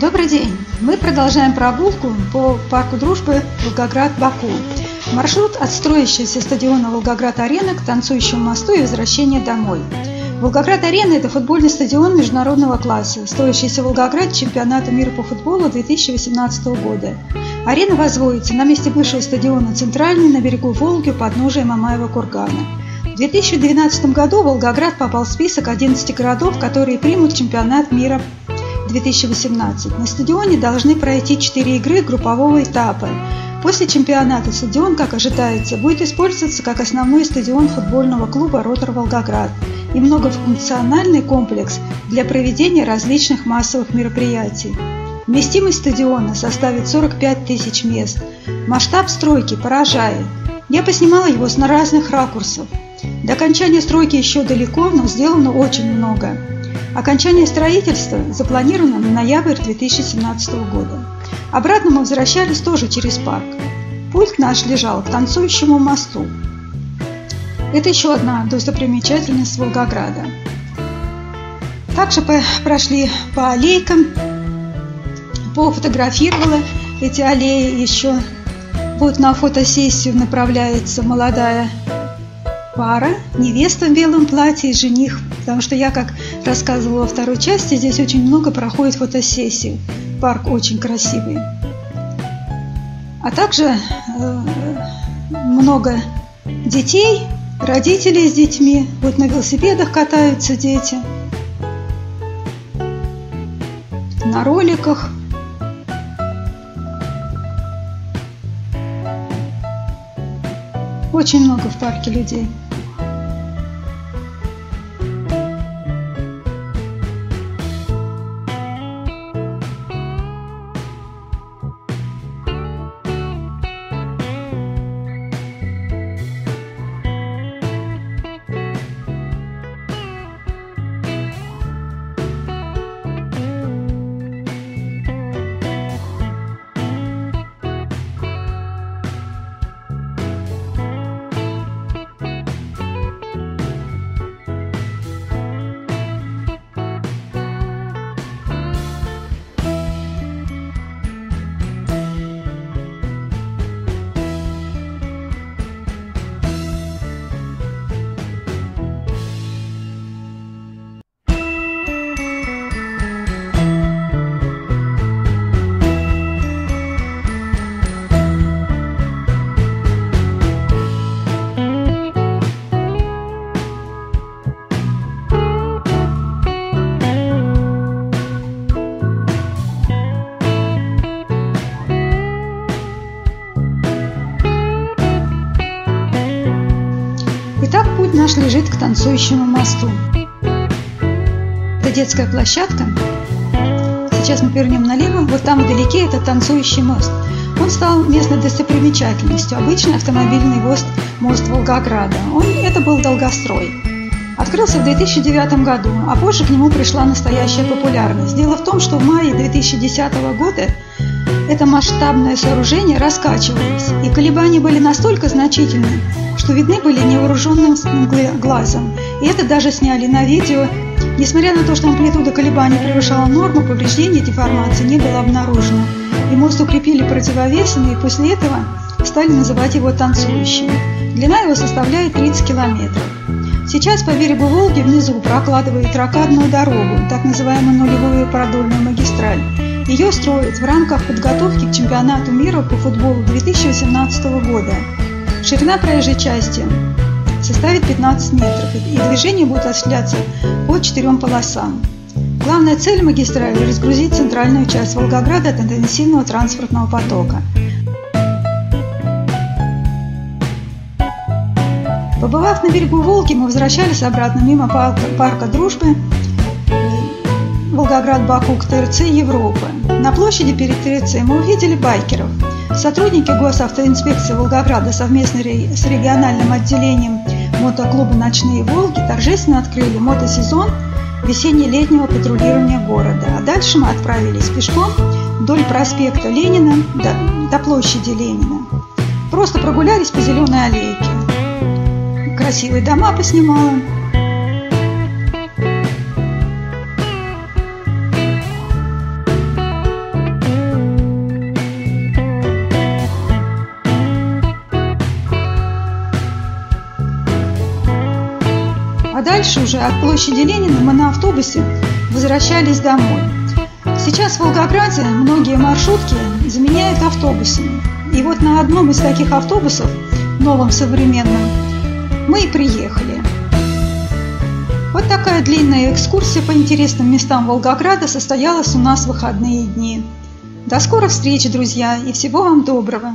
Добрый день! Мы продолжаем прогулку по парку дружбы Волгоград-Баку. Маршрут от строящегося стадиона Волгоград Арена к танцующему мосту и возвращение домой. Волгоград Арена – это футбольный стадион международного класса, строящийся в Волгограде чемпионата мира по футболу 2018 года. Арена возводится на месте бывшего стадиона «Центральный» на берегу Волги у подножия Мамаева Кургана. В 2012 году Волгоград попал в список 11 городов, которые примут чемпионат мира 2018. На стадионе должны пройти 4 игры группового этапа. После чемпионата стадион, как ожидается, будет использоваться как основной стадион футбольного клуба «Ротор-Волгоград» и многофункциональный комплекс для проведения различных массовых мероприятий. Вместимость стадиона составит 45 тысяч мест. Масштаб стройки поражает. Я поснимала его с разных ракурсов. До окончания стройки еще далеко, но сделано очень много. Окончание строительства запланировано на ноябрь 2017 года. Обратно мы возвращались тоже через парк. Пульт наш лежал к танцующему мосту. Это еще одна достопримечательность Волгограда. Также прошли по аллейкам, пофотографировала эти аллеи еще. Вот на фотосессию направляется молодая пара, невеста в белом платье и жених, потому что я, как рассказывала во второй части, здесь очень много проходит фотосессий. Парк очень красивый. А также много детей, родителей с детьми. Вот на велосипедах катаются дети, на роликах. Очень много в парке людей. Наш лежит к танцующему мосту. Это детская площадка. Сейчас мы повернем налево. Вот там вдалеке это танцующий мост. Он стал местной достопримечательностью. Обычный автомобильный мост Волгограда. Это был долгострой. Открылся в 2009 году, а позже к нему пришла настоящая популярность. Дело в том, что в мае 2010 года это масштабное сооружение раскачивалось, и колебания были настолько значительны, что видны были невооруженным глазом. И это даже сняли на видео. Несмотря на то, что амплитуда колебаний превышала норму, повреждений и деформации не было обнаружено. И мост укрепили противовесами, и после этого стали называть его танцующим. Длина его составляет 30 километров. Сейчас по берегу Волги внизу прокладывают рокадную дорогу, так называемую нулевую продольную магистраль. Ее строят в рамках подготовки к чемпионату мира по футболу 2018 года. Ширина проезжей части составит 15 метров, и движение будет осуществляться по 4 полосам. Главная цель магистрали – разгрузить центральную часть Волгограда от интенсивного транспортного потока. Побывав на берегу Волги, мы возвращались обратно мимо парка Дружбы Волгоград-Баку к ТРЦ Европа. На площади перед ТРЦ мы увидели байкеров. Сотрудники госавтоинспекции Волгограда совместно с региональным отделением мотоклуба «Ночные Волки» торжественно открыли мотосезон весенне-летнего патрулирования города. А дальше мы отправились пешком вдоль проспекта Ленина до площади Ленина. Просто прогулялись по зеленой аллейке. Красивые дома поснимала. А дальше уже от площади Ленина мы на автобусе возвращались домой. Сейчас в Волгограде многие маршрутки заменяют автобусами. И вот на одном из таких автобусов, новом, современном, мы и приехали. Вот такая длинная экскурсия по интересным местам Волгограда состоялась у нас в выходные дни. До скорых встреч, друзья, и всего вам доброго!